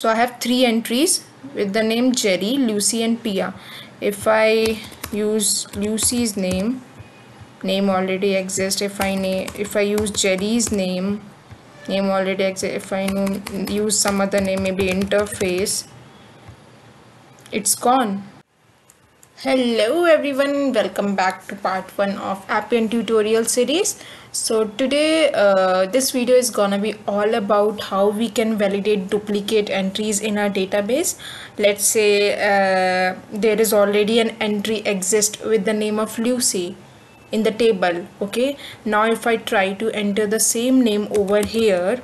So I have three entries with the name Jerry, Lucy and Pia. If I use Lucy's name already exists. If I use Jerry's name already exists. If I use some other name, maybe interface, it's gone. Hello everyone, welcome back to part 1 of Appian tutorial series. So today this video is gonna be all about how we can validate duplicate entries in our database. Let's say there is already an entry exist with the name of Lucy in the table. Okay, now if I try to enter the same name over here,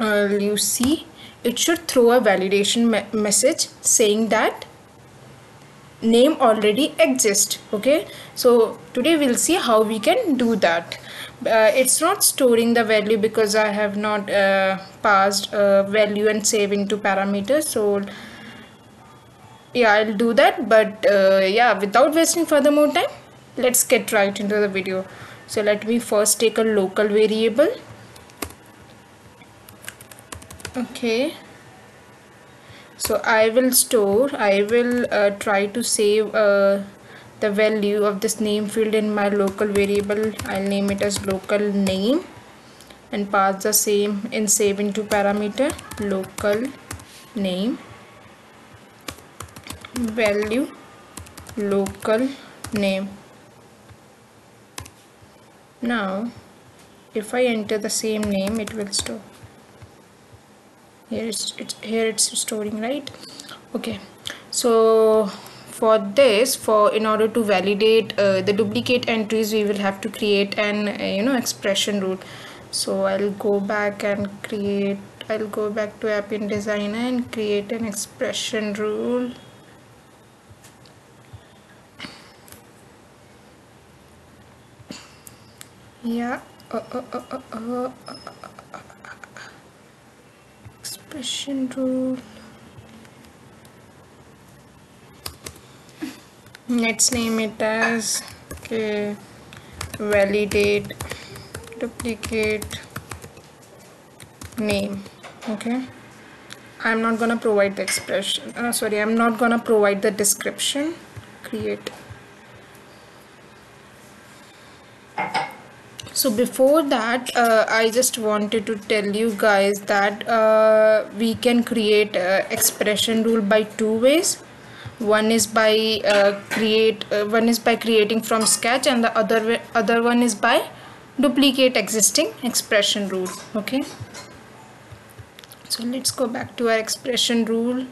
Lucy, it should throw a validation message saying that name already exists. Okay, so today we'll see how we can do that. It's not storing the value because I have not passed a value and save into parameters. So yeah, I'll do that, but yeah, without wasting further more time, let's get right into the video. So let me first take a local variable. Okay, so I will store, I will try to save the value of this name field in my local variable. I'll name it as local name and pass the same in save into parameter, local name value local name. Now if I enter the same name, it will store. Here it's storing, right? Okay, so for this, in order to validate the duplicate entries, we will have to create an expression rule. So I'll go back and create, I'll go back to Appian Designer and create an expression rule. Yeah, expression rule. Let's name it as okay, validate duplicate name. Okay, I'm not gonna provide the expression. Sorry, I'm not gonna provide the description. Create. So before that, I just wanted to tell you guys that we can create expression rule by two ways. One is by creating from scratch, and the other one is by duplicate existing expression rule. Okay, so let's go back to our expression rule.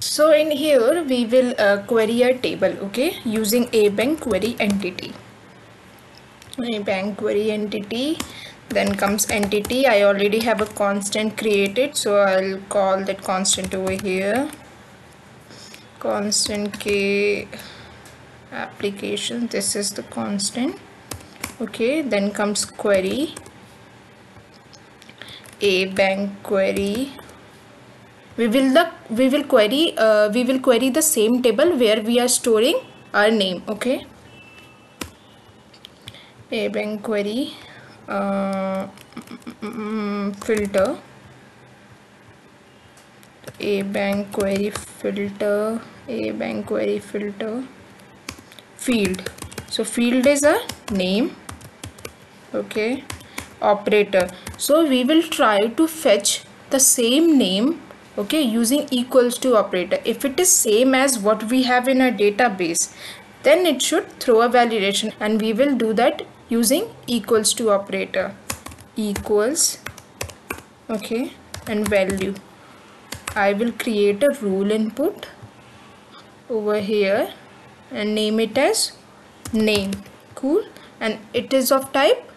So in here we will query a table, okay, using a bank query entity. Bank query entity, then comes entity. I already have a constant created, so I'll call that constant over here, constant k application. This is the constant. Okay, then comes query, a bank query. We will query the same table where we are storing our name. Okay, a bank query, filter, a bank query filter, a bank query filter, field. So field is a name. Okay, operator. So we will try to fetch the same name, okay, using equals to operator. If it is same as what we have in our database, then it should throw a validation, and we will do that using equals to operator, equals. Okay, and value, I will create a rule input over here and name it as name. Cool, and it is of type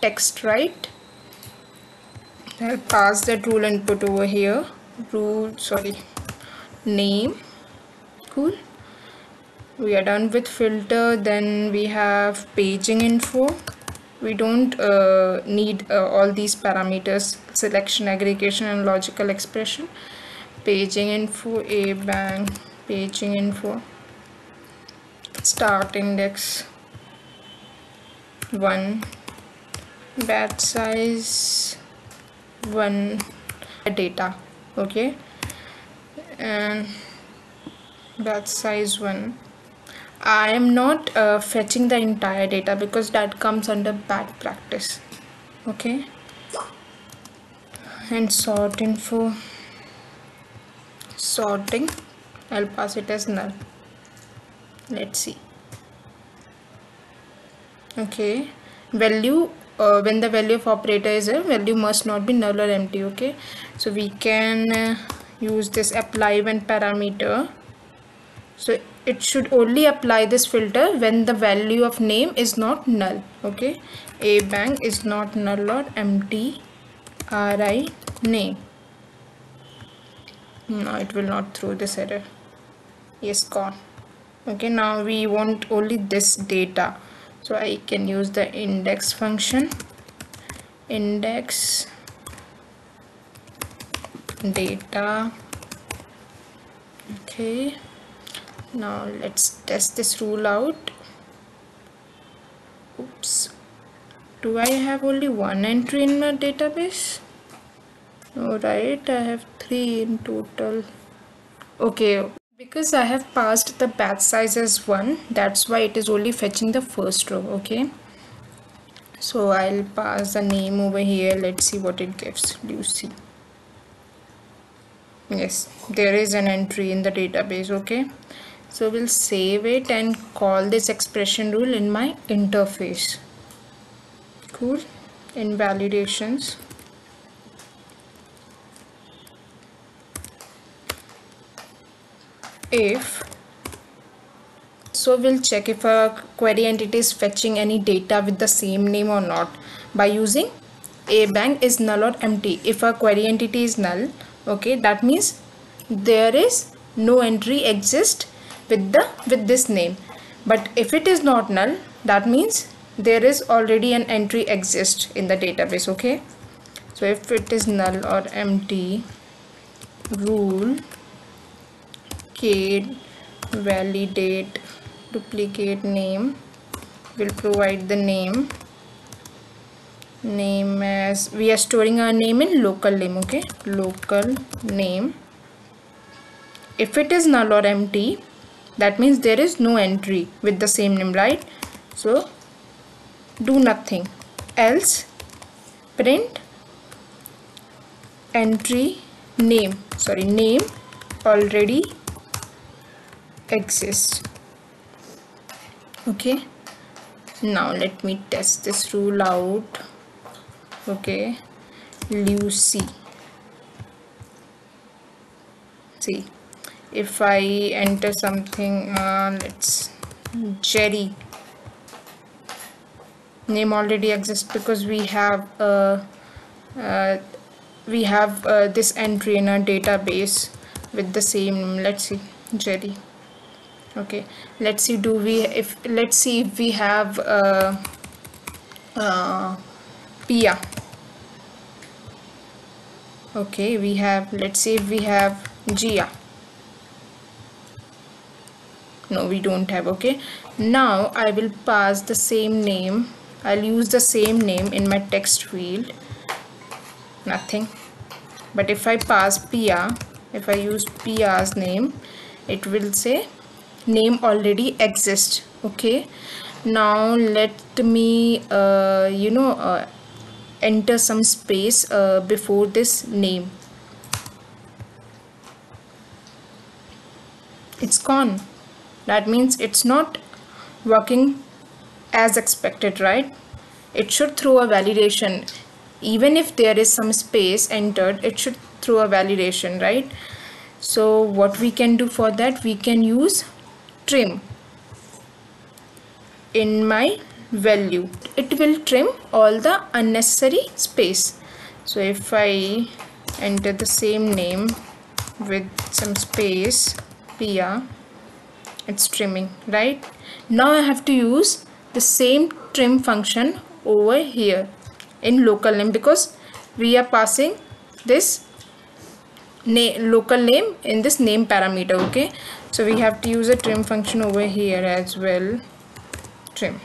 text, right? I'll pass that rule input over here, name. Cool, we are done with filter. Then we have paging info. We don't need all these parameters, selection, aggregation and logical expression. Paging info, a bank paging info, start index 1, batch size 1, data. Okay, and that's size 1. I am not fetching the entire data because that comes under bad practice. Okay, and sort info, sorting, I'll pass it as null. Let's see. Okay, value, when the value of operator is there, value must not be null or empty. Okay, so we can use this apply when parameter, so it should only apply this filter when the value of name is not null. Okay, a bang is not null or empty, ri name. No, it will not throw this error. Yes, gone. Okay, now we want only this data, so I can use the index function, index data. Okay, now let's test this rule out. Oops, do I have only one entry in my database? Alright, I have 3 in total. Okay, because I have passed the batch size as 1, that's why it is only fetching the first row. Okay, so I'll pass the name over here. Let's see what it gives. Do you see? Yes, there is an entry in the database. Okay, so we'll save it and call this expression rule in my interface. Cool. Invalidations. If so, we'll check if a query entity is fetching any data with the same name or not by using a bang is null or empty. If a query entity is null, okay, that means there is no entry exist with this name. But if it is not null, that means there is already an entry exist in the database. Okay, so if it is null or empty, rule K validate duplicate name, will provide the name as, we are storing our name in local name. Okay, local name. If it is null or empty, that means there is no entry with the same name, right? So do nothing, else print entry name, sorry, name already exists. Okay, now let me test this rule out. Okay, Lucy. See, if I enter something, let's Jerry, name already exists because we have this entry in our database with the same name. Let's see, Jerry. Okay, let's see, do we, if, let's see if we have Pia. Okay, we have, let's see if we have Gia. No, we don't have. Okay, now I will pass the same name, I'll use the same name in my text field. Nothing. But if I pass Pia, if I use Pia's name, it will say name already exists. Okay, now let me enter some space before this name. It's gone. That means it's not working as expected, right? It should throw a validation. Even if there is some space entered, it should throw a validation, right? So what we can do for that, we can use trim in my value. It will trim all the unnecessary space. So if I enter the same name with some space, Pia, it's trimming, right? Now I have to use the same trim function over here in local name because we are passing this local name in this name parameter. Okay, so we have to use a trim function over here as well. Trim.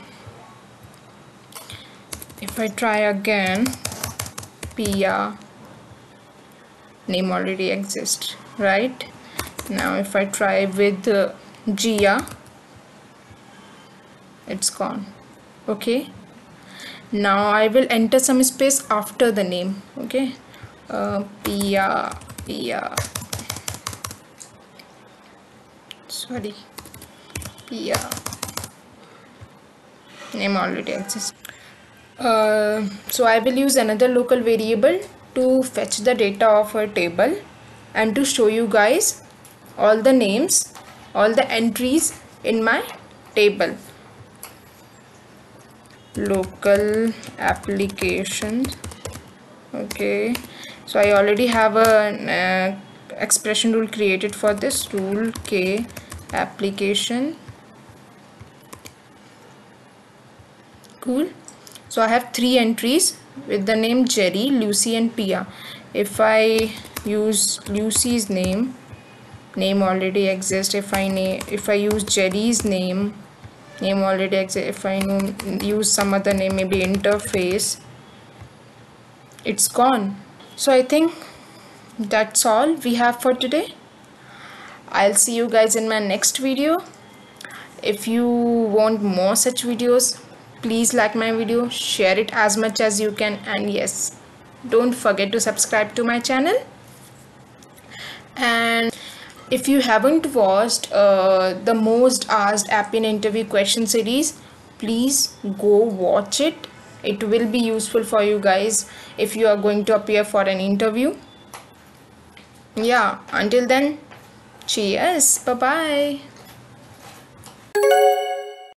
If I try again, Pia, name already exists, right? Now if I try with Gia, it's gone. Okay, now I will enter some space after the name. Okay, Pia. Name already exists. So I will use another local variable to fetch the data of a table and to show you guys all the names, all the entries in my table. Local application. Okay, so I already have an expression rule created for this rule k application. Cool. So I have three entries with the name Jerry, Lucy and Pia. If I use Lucy's name, name already exists. If I use Jerry's name, name already exists. If I use some other name, maybe interface, it's gone. So I think that's all we have for today. I'll see you guys in my next video. If you want more such videos, please like my video, share it as much as you can, and yes, don't forget to subscribe to my channel. And if you haven't watched the most asked Appian interview question series, please go watch it. It will be useful for you guys if you are going to appear for an interview. Yeah, until then, cheers, bye bye.